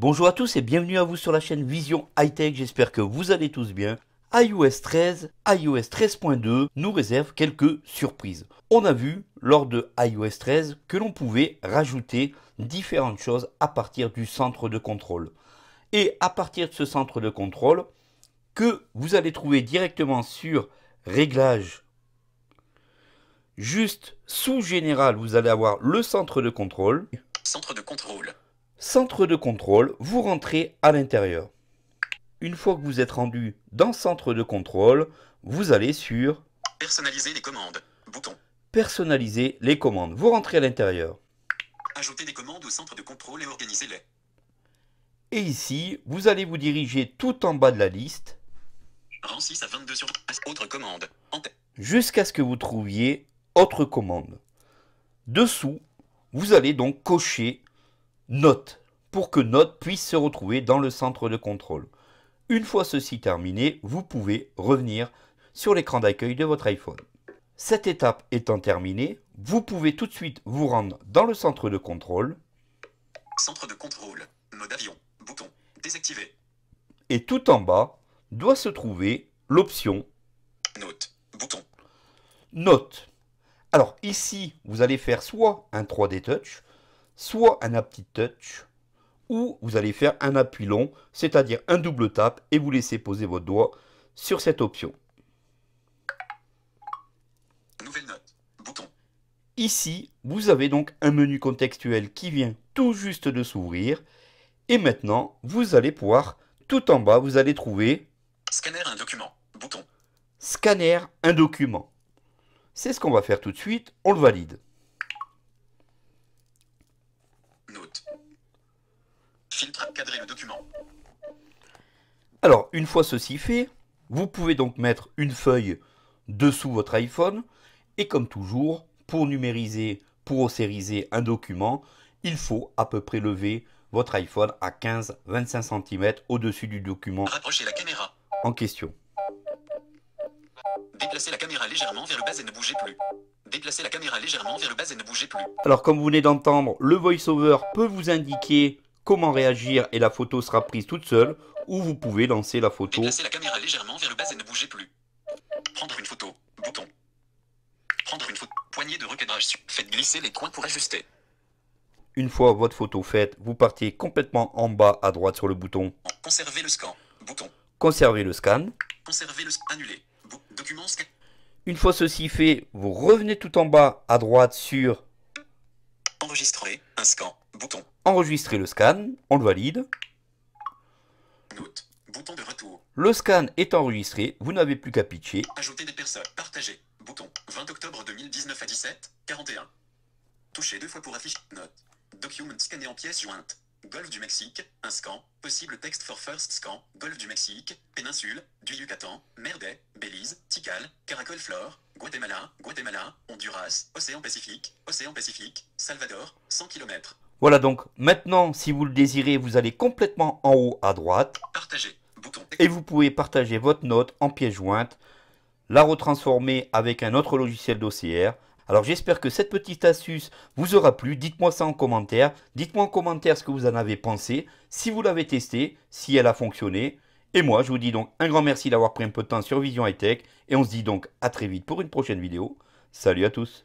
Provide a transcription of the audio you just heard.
Bonjour à tous et bienvenue à vous sur la chaîne Vision High Tech, j'espère que vous allez tous bien. iOS 13, iOS 13.2 nous réserve quelques surprises. On a vu lors de iOS 13 que l'on pouvait rajouter différentes choses à partir du centre de contrôle. Et à partir de ce centre de contrôle, que vous allez trouver directement sur Réglages, juste sous Général, vous allez avoir le centre de contrôle. Centre de contrôle, vous rentrez à l'intérieur. Une fois que vous êtes rendu dans Centre de contrôle, vous allez sur Personnaliser les commandes, bouton. Personnaliser les commandes, vous rentrez à l'intérieur. Ajouter des commandes au centre de contrôle et organisez-les. Et ici, vous allez vous diriger tout en bas de la liste. Rang 6 à 22 sur autre commande. Jusqu'à ce que vous trouviez autre commande. Dessous, vous allez donc cocher Note, pour que Note puisse se retrouver dans le centre de contrôle. Une fois ceci terminé, vous pouvez revenir sur l'écran d'accueil de votre iPhone. Cette étape étant terminée, vous pouvez tout de suite vous rendre dans le centre de contrôle. Centre de contrôle, mode avion, bouton, désactivé. Et tout en bas doit se trouver l'option Note, bouton. Note. Alors ici, vous allez faire soit un 3D Touch, soit un appui touch, ou vous allez faire un appui long, c'est-à-dire un double tap, et vous laissez poser votre doigt sur cette option. Nouvelle note, bouton. Ici, vous avez donc un menu contextuel qui vient tout juste de s'ouvrir, et maintenant, vous allez pouvoir, tout en bas, vous allez trouver Scanner un document, bouton. Scanner un document. C'est ce qu'on va faire tout de suite, on le valide. Filtre, cadrer le document. Alors, une fois ceci fait, vous pouvez donc mettre une feuille dessous votre iPhone. Et comme toujours, pour numériser, pour oscériser un document, il faut à peu près lever votre iPhone à 15-25 cm au-dessus du document. Rapprocher la caméra en question. Déplacer la caméra légèrement vers le bas et ne bougez plus. Déplacer la caméra légèrement vers le bas et ne bougez plus. Alors, comme vous venez d'entendre, le VoiceOver peut vous indiquer comment réagir et la photo sera prise toute seule, ou vous pouvez lancer la photo. Déplacer la caméra légèrement vers le bas et ne bougez plus. Prendre une photo, bouton. Prendre une photo, poignée de recadrage, faites glisser les coins pour ajuster. Une fois votre photo faite, vous partez complètement en bas à droite sur le bouton. Conserver le scan, bouton. Conserver le scan. Conserver le scan, annuler, document scan. Une fois ceci fait, vous revenez tout en bas à droite sur Enregistrer un scan, bouton. Enregistrer le scan, on le valide. Note, bouton de retour. Le scan est enregistré, vous n'avez plus qu'à pitcher. Ajouter des personnes, partager, bouton, 20 octobre 2019 à 17, 41. Toucher deux fois pour afficher, note, document scanné en pièces jointes. Golfe du Mexique, un scan, possible text for first scan, Golfe du Mexique, Péninsule, du Yucatan, Mer des, Belize, Tikal, Caracol Flore, Guatemala, Honduras, Océan Pacifique, Salvador, 100 km. Voilà donc, maintenant, si vous le désirez, vous allez complètement en haut à droite. Partager, bouton. Et vous pouvez partager votre note en pièce jointe, la retransformer avec un autre logiciel d'OCR. Alors j'espère que cette petite astuce vous aura plu. Dites-moi ça en commentaire. Dites-moi en commentaire ce que vous en avez pensé, si vous l'avez testé, si elle a fonctionné. Et moi, je vous dis donc un grand merci d'avoir pris un peu de temps sur Vision High Tech. Et on se dit donc à très vite pour une prochaine vidéo. Salut à tous.